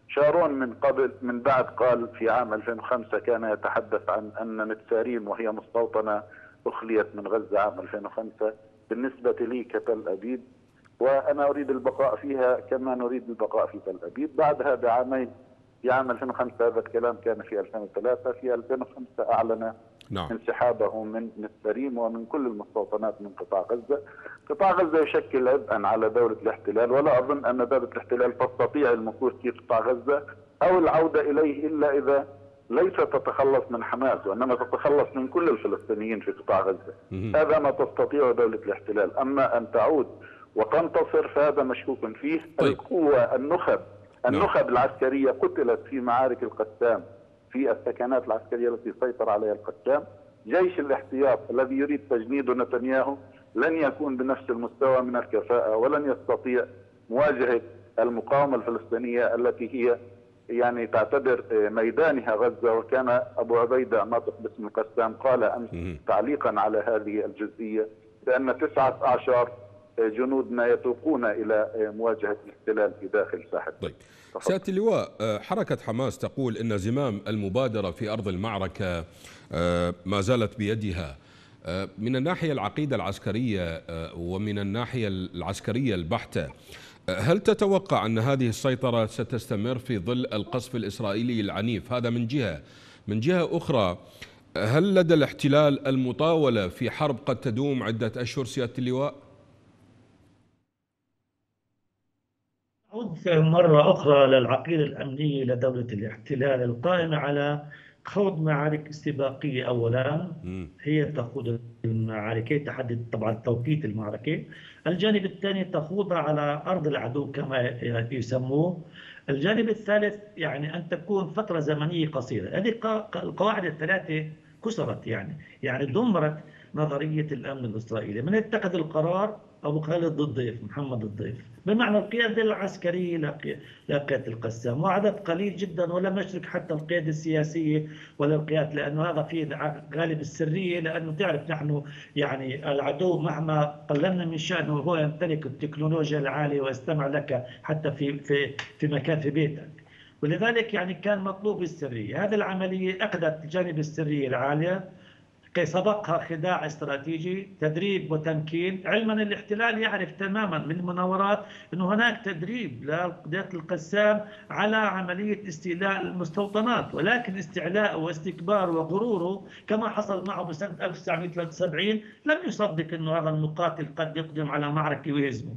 شارون من قبل من بعد قال في عام 2005 كان يتحدث عن أن نتسارين وهي مستوطنة أخليت من غزة عام 2005 بالنسبة لي كتل أبيب وأنا أريد البقاء فيها كما نريد البقاء في تل أبيب. بعدها بعامين في عام 2005 هذا الكلام كان في 2003 في 2005 أعلن انسحابه من نتسارين ومن كل المستوطنات من قطاع غزة. قطاع غزة يشكل عبئا على دولة الاحتلال ولا أظن أن دولة الاحتلال تستطيع المكوث في قطاع غزة أو العودة إليه إلا إذا ليست تتخلص من حماس وإنما تتخلص من كل الفلسطينيين في قطاع غزة. هذا ما تستطيع دولة الاحتلال. أما أن تعود وتنتصر فهذا مشكوك فيه. القوة النخب العسكرية قتلت في معارك القسام في السكنات العسكرية التي سيطر عليها القسام. جيش الاحتياط الذي يريد تجنيد نتنياهو لن يكون بنفس المستوى من الكفاءة ولن يستطيع مواجهة المقاومة الفلسطينية التي هي يعني تعتبر ميدانها غزة. وكان أبو عبيدة ناطق باسم القسام قال أمس تعليقا على هذه الجزئية بأن 19 جنودنا يتوقون إلى مواجهة الاحتلال في داخل ساحة. طيب سيادة اللواء، حركة حماس تقول إن زمام المبادرة في أرض المعركة ما زالت بيدها. من الناحية العقيدة العسكرية ومن الناحية العسكرية البحتة، هل تتوقع أن هذه السيطرة ستستمر في ظل القصف الإسرائيلي العنيف؟ هذا من جهة. من جهة أخرى، هل لدى الاحتلال المطاولة في حرب قد تدوم عدة أشهر سيادة اللواء؟ نعود مرة أخرى للعقيدة الأمنية لدولة الاحتلال القائمة على خوض معارك استباقية. أولا هي تخوض المعارك، تحدد طبعا توقيت المعركة. الجانب الثاني تخوضها على أرض العدو كما يسموه. الجانب الثالث يعني أن تكون فترة زمنية قصيرة. هذه القواعد الثلاثة كسرت يعني دمرت نظرية الأمن الإسرائيلي. من اتخذ القرار؟ أبو خالد الضيف، محمد الضيف، بمعنى القيادة العسكرية لا قيادة القسام، وعدد قليل جدا ولم يشرك حتى القيادة السياسية ولا القيادة، لأنه هذا في غالب السرية، لأنه تعرف نحن يعني العدو مهما قللنا من شأنه هو يمتلك التكنولوجيا العالية ويستمع لك حتى في مكان في بيتك، ولذلك يعني كان مطلوب السرية. هذه العملية أخذت جانب السرية العالية كي سبقها خداع استراتيجي، تدريب وتمكين، علما الاحتلال يعرف تماما من المناورات انه هناك تدريب لقيادة القسام على عملية استيلاء المستوطنات، ولكن استعلاء واستكبار وغروره كما حصل معه بسنة 1973 لم يصدق انه هذا المقاتل قد يقدم على معركة ويهزمه.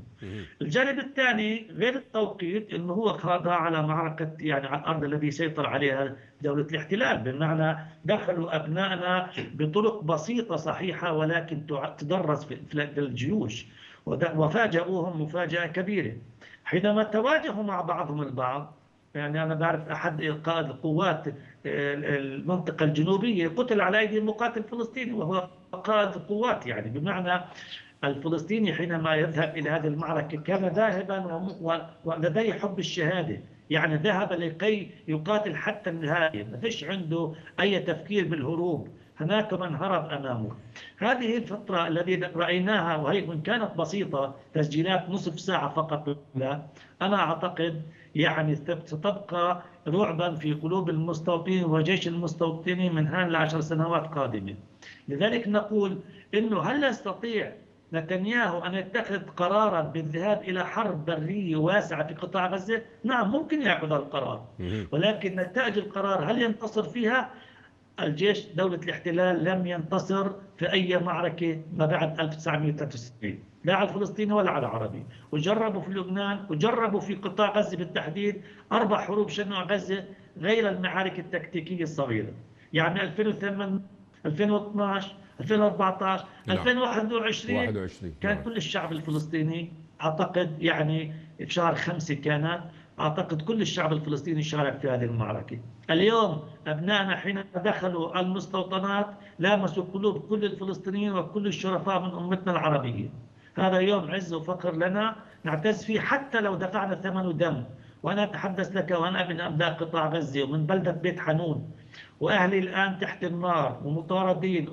الجانب الثاني غير التوقيت انه هو خاضها على معركة يعني على الارض الذي سيطر عليها دولة الاحتلال، بمعنى دخلوا أبنائنا بطرق بسيطة صحيحة ولكن تدرس في الجيوش، وفاجأوهم مفاجأة كبيرة حينما تواجهوا مع بعضهم البعض. يعني أنا بعرف أحد قائد قوات المنطقة الجنوبية قتل على أيدي مقاتل فلسطيني وهو قائد قوات، يعني بمعنى الفلسطيني حينما يذهب إلى هذه المعركة كان ذاهبا ولديه حب الشهادة، يعني ذهب لكي يقاتل حتى النهاية، ما فيش عنده أي تفكير بالهروب، هناك من هرب أمامه. هذه الفترة التي رأيناها وهي وإن كانت بسيطة تسجيلات نصف ساعة فقط، لا أنا أعتقد يعني ستبقى رعبا في قلوب المستوطنين وجيش المستوطنين من هان لعشر سنوات قادمة. لذلك نقول إنه هل يستطيع نتنياهو أن يتخذ قرارا بالذهاب إلى حرب برية واسعة في قطاع غزة؟ نعم ممكن يأخذ القرار، ولكن نتائج القرار هل ينتصر فيها؟ الجيش دولة الاحتلال لم ينتصر في أي معركة ما بعد 1973، لا على الفلسطيني ولا على العربي، وجربوا في لبنان وجربوا في قطاع غزة بالتحديد 4 حروب شنوع غزة غير المعارك التكتيكية الصغيرة، يعني 2008 2012 2014 2021 كان كل الشعب الفلسطيني أعتقد يعني في شهر 5 كانت أعتقد كل الشعب الفلسطيني شارك في هذه المعركة. اليوم أبنائنا حين دخلوا المستوطنات لامسوا قلوب كل الفلسطينيين وكل الشرفاء من أمتنا العربية. هذا يوم عز وفخر لنا نعتز فيه حتى لو دفعنا ثمن دم. وأنا أتحدث لك وأنا من أبناء قطاع غزة ومن بلدة بيت حنون، وأهلي الآن تحت النار ومطاردين،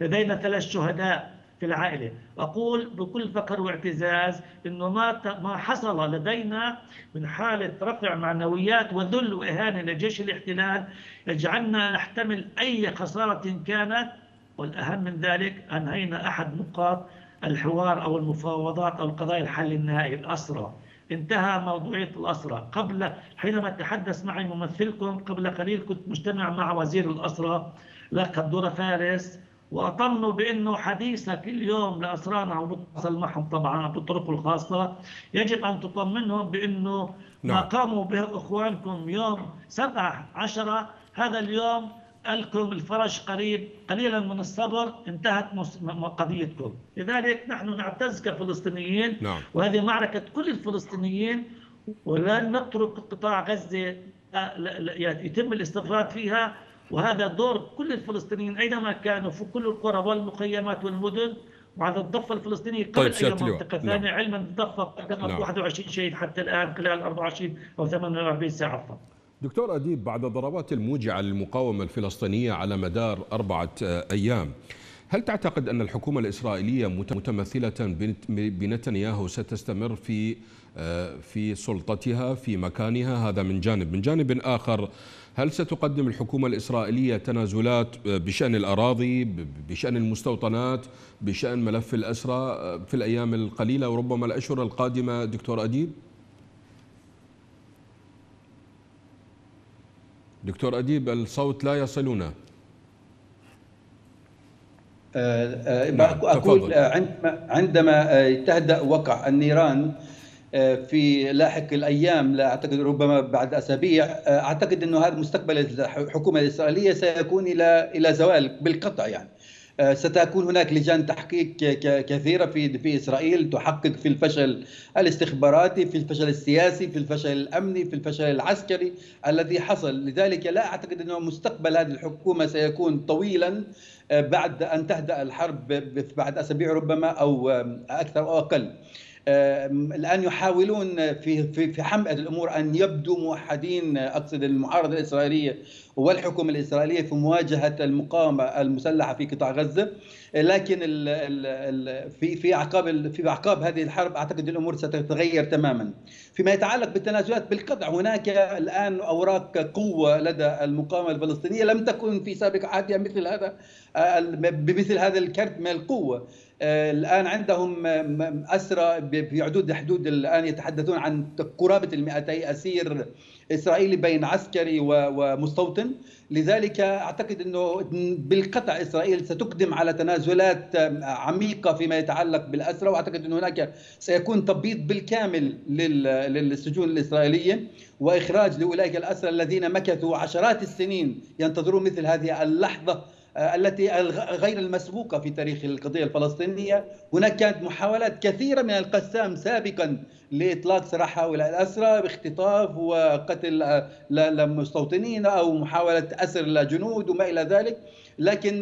لدينا 3 شهداء في العائلة. أقول بكل فخر واعتزاز أنه ما حصل لدينا من حالة رفع معنويات وذل وإهانة لجيش الاحتلال يجعلنا نحتمل أي خسارة كانت، والأهم من ذلك أنهينا أحد نقاط الحوار أو المفاوضات أو القضايا الحل النهائي، الأسرة. انتهى موضوعية الأسرة. قبل حينما تحدث معي ممثلكم قبل قليل كنت مجتمع مع وزير الأسرة لقد دور فارس، وأطمنوا بأنه حديثك اليوم لأسرانا ونتصل معهم طبعا عن طرقه الخاصة، يجب أن تطمنهم بأنه ما قاموا به إخوانكم يوم 17 هذا اليوم ألكم الفرج قريب، قليلا من الصبر انتهت قضيتكم. لذلك نحن نعتز كفلسطينيين، وهذه معركة كل الفلسطينيين، ولن نترك قطاع غزة يتم الاستفراد فيها، وهذا دور كل الفلسطينيين أينما كانوا في كل القرى والمخيمات والمدن وعلى الضفة الفلسطينية قبل أي منطقة ثانية. علما الضفة قدمت 21 شهيد حتى الآن خلال 24 أو 48 ساعة. دكتور أديب، بعد الضربات الموجعة للمقاومة الفلسطينية على مدار 4 أيام، هل تعتقد أن الحكومة الإسرائيلية متمثلة بنتنياهو ستستمر في سلطتها في مكانها؟ هذا من جانب. من جانب آخر، هل ستقدم الحكومة الإسرائيلية تنازلات بشأن الأراضي، بشأن المستوطنات، بشأن ملف الأسرى في الأيام القليلة وربما الأشهر القادمة دكتور أديب؟ دكتور أديب الصوت لا يصلنا. أقول عندما تهدأ وقع النيران في لاحق الأيام، لا أعتقد ربما بعد أسابيع، أعتقد أنه هذا مستقبل الحكومة الإسرائيلية سيكون إلى زوال بالقطع. يعني ستكون هناك لجان تحقيق كثيرة في إسرائيل تحقق في الفشل الاستخباراتي، في الفشل السياسي، في الفشل الأمني، في الفشل العسكري الذي حصل. لذلك لا أعتقد أنه مستقبل هذه الحكومة سيكون طويلا بعد أن تهدأ الحرب بعد أسابيع ربما أو أكثر أو أقل. الآن يحاولون في حمأة الأمور أن يبدوا موحدين، أقصد المعارضة الإسرائيلية والحكومة الإسرائيلية في مواجهة المقاومة المسلحة في قطاع غزة، لكن في أعقاب هذه الحرب أعتقد الأمور ستتغير تماما. فيما يتعلق بالتنازلات بالقطع، هناك الآن أوراق قوة لدى المقاومة الفلسطينية لم تكن في سابق عهدها بمثل هذا الكرت من القوة. الآن عندهم أسرى بحدود الآن يتحدثون عن قرابة 200 أسير إسرائيلي بين عسكري ومستوطن. لذلك أعتقد أنه بالقطع إسرائيل ستقدم على تنازلات عميقة فيما يتعلق بالأسرى، وأعتقد أن هناك سيكون تبييض بالكامل للسجون الإسرائيلية وإخراج لأولئك الأسرى الذين مكثوا عشرات السنين ينتظرون مثل هذه اللحظة التي غير المسبوقة في تاريخ القضية الفلسطينية. هناك كانت محاولات كثيرة من القسام سابقا لإطلاق سراح هؤلاء الأسرى باختطاف وقتل لمستوطنين أو محاولة أسر لجنود وما إلى ذلك، لكن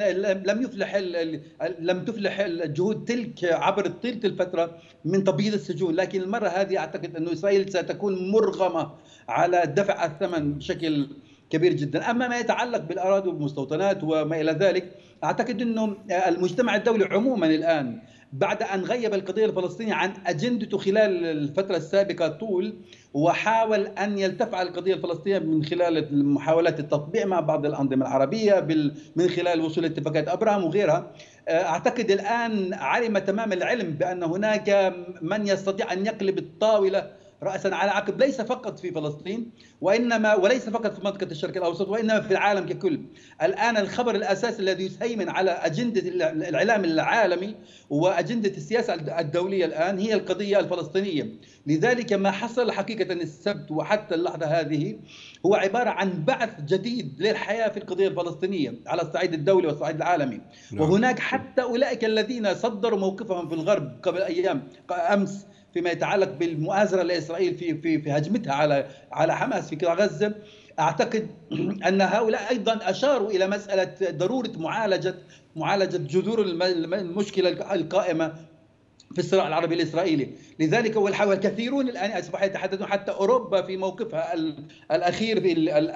لم تفلح الجهود تلك عبر طيلة الفترة من تبييض السجون. لكن المرة هذه أعتقد أن إسرائيل ستكون مرغمة على دفع الثمن بشكل كبير جدا. أما ما يتعلق بالأراضي والمستوطنات وما إلى ذلك، أعتقد أنه المجتمع الدولي عموما الآن بعد أن غيب القضية الفلسطينية عن أجندته خلال الفترة السابقة طول، وحاول أن يلتف على القضية الفلسطينية من خلال محاولات التطبيع مع بعض الأنظمة العربية من خلال وصول اتفاقات أبرام وغيرها، أعتقد الآن علم تمام العلم بأن هناك من يستطيع أن يقلب الطاولة رأسا على عقب، ليس فقط في فلسطين وإنما وليس فقط في منطقة الشرق الأوسط وإنما في العالم ككل. الآن الخبر الأساسي الذي يسيطر على أجندة الإعلام العالمي وأجندة السياسة الدولية الآن هي القضية الفلسطينية. لذلك ما حصل حقيقة السبت وحتى اللحظة هذه هو عبارة عن بعث جديد للحياة في القضية الفلسطينية على الصعيد الدولي والصعيد العالمي. وهناك حتى أولئك الذين صدروا موقفهم في الغرب قبل أيام أمس فيما يتعلق بالمؤازرة لإسرائيل في هجمتها على حماس في قطاع غزة، أعتقد أن هؤلاء أيضا أشاروا إلى مسألة ضرورة معالجة جذور المشكلة القائمة في الصراع العربي الإسرائيلي. لذلك والكثيرون الآن أصبحوا يتحدثون، حتى أوروبا في موقفها الأخير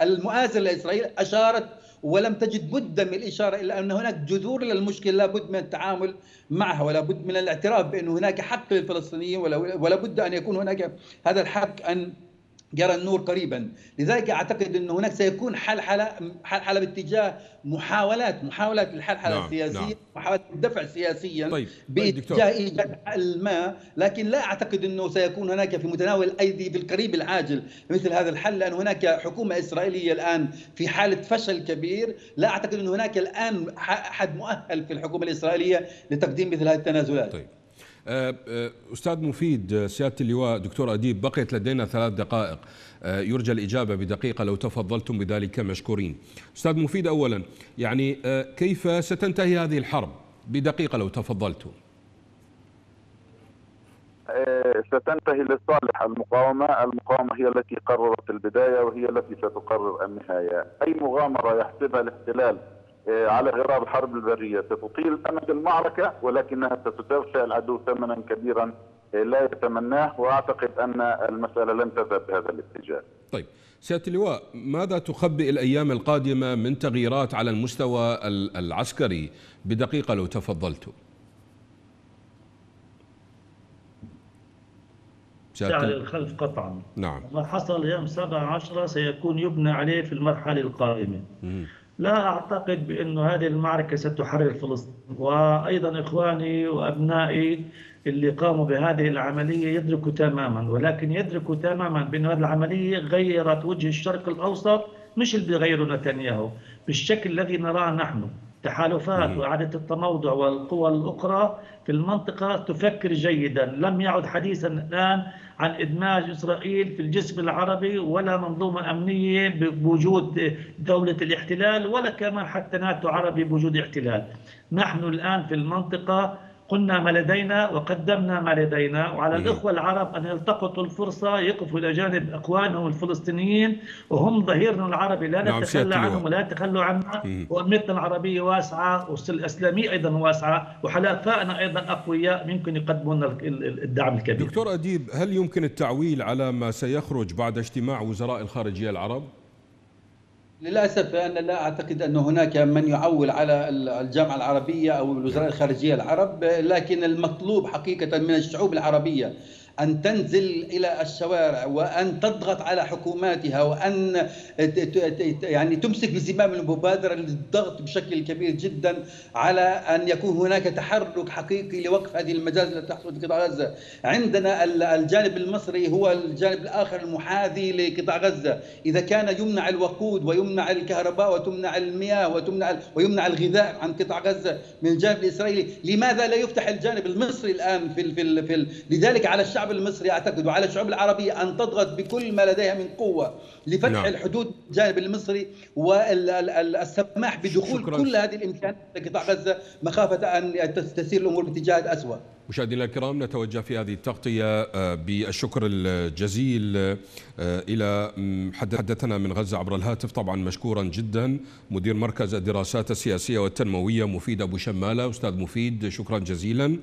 المؤازر لإسرائيل أشارت ولم تجد بدا من الإشارة إلا أن هناك جذور للمشكلة لا بد من التعامل معها، ولا بد من الاعتراف بأن هناك حق للفلسطينيين، ولا بد أن يكون هناك هذا الحق أن يرى النور قريبا. لذلك أعتقد أن هناك سيكون حلحلة باتجاه محاولات الحلحلة السياسية، محاولات الدفع سياسيا. طيب باتجاه إيجاد حل ما، لكن لا أعتقد أنه سيكون هناك في متناول الأيدي بالقريب العاجل مثل هذا الحل، لأن هناك حكومة إسرائيلية الآن في حالة فشل كبير. لا أعتقد أن هناك الآن أحد مؤهل في الحكومة الإسرائيلية لتقديم مثل هذه التنازلات. طيب أستاذ مفيد، سيادة اللواء دكتور أديب، بقيت لدينا 3 دقائق، يرجى الإجابة بدقيقة لو تفضلتم بذلك مشكورين. أستاذ مفيد، أولا يعني كيف ستنتهي هذه الحرب بدقيقة لو تفضلتم؟ ستنتهي لصالح المقاومة هي التي قررت البداية وهي التي ستقرر النهاية. أي مغامرة يحسبها الاحتلال على غرار الحرب البرية ستطيل أمد المعركة، ولكنها ستدفع العدو ثمنا كبيرا لا يتمناه، وأعتقد أن المسألة لن تذهب بهذا الاتجاه. طيب سيادة اللواء، ماذا تخبئ الأيام القادمة من تغييرات على المستوى العسكري بدقيقة لو تفضلتم؟ شعر الخلف قطعا. نعم. ما حصل يوم 17 سيكون يبنى عليه في المرحلة القادمة. لا أعتقد بأن هذه المعركة ستحرر فلسطين، وأيضا إخواني وأبنائي اللي قاموا بهذه العملية يدركوا تماما، ولكن يدركوا تماما بأن هذه العملية غيرت وجه الشرق الأوسط، مش اللي غيره نتنياهو بالشكل الذي نراه نحن. تحالفات وإعادة التموضع والقوى الأخرى في المنطقة تفكر جيدا. لم يعد حديثا الآن عن إدماج إسرائيل في الجسم العربي ولا منظومة أمنية بوجود دولة الاحتلال، ولا كمان حتى ناتو عربي بوجود احتلال. نحن الآن في المنطقة قلنا ما لدينا وقدمنا ما لدينا، وعلى الإخوة العرب أن يلتقطوا الفرصة، يقفوا إلى جانب أخوانهم الفلسطينيين وهم ظهيرنا العربي، لا نتخلى عنهم ولا يتخلوا عنا. وأمتنا العربية واسعة والإسلامية أيضا واسعة، وحلفائنا أيضا أقوياء يمكن يقدمون الدعم الكبير. دكتور أديب، هل يمكن التعويل على ما سيخرج بعد اجتماع وزراء الخارجية العرب؟ للأسف أنا لا أعتقد أن هناك من يعول على الجامعة العربية أو الوزراء الخارجية العرب، لكن المطلوب حقيقة من الشعوب العربية أن تنزل إلى الشوارع وأن تضغط على حكوماتها، وأن يعني تمسك بزمام المبادرة للضغط بشكل كبير جدا على أن يكون هناك تحرك حقيقي لوقف هذه المجازر التي تحصل في قطاع غزة. عندنا الجانب المصري هو الجانب الآخر المحاذي لقطاع غزة. إذا كان يمنع الوقود ويمنع الكهرباء وتمنع المياه ويمنع الغذاء عن قطاع غزة من الجانب الإسرائيلي، لماذا لا يفتح الجانب المصري الآن في لذلك على الشعب المصري أعتقد وعلى الشعوب العربية أن تضغط بكل ما لديها من قوة لفتح الحدود الجانب المصري، والسماح بدخول كل هذه الإمكانات لقطاع غزة، مخافة أن تسير الأمور باتجاه أسوأ. مشاهدينا الكرام، نتوجه في هذه التغطية بالشكر الجزيل إلى حدثنا من غزة عبر الهاتف طبعا مشكورا جدا مدير مركز الدراسات السياسية والتنموية مفيد أبو شمالة. أستاذ مفيد شكرا جزيلا.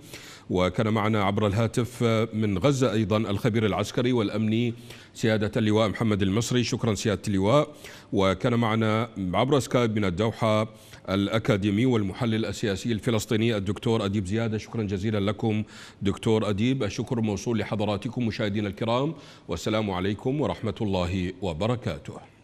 وكان معنا عبر الهاتف من غزة أيضا الخبير العسكري والأمني سيادة اللواء محمد المصري، شكرا سيادة اللواء. وكان معنا عبر سكايب من الدوحة الأكاديمي والمحلل السياسي الفلسطيني الدكتور أديب زيادة، شكرا جزيلا لكم دكتور أديب. الشكر موصول لحضراتكم مشاهدينا الكرام، والسلام عليكم ورحمة الله وبركاته.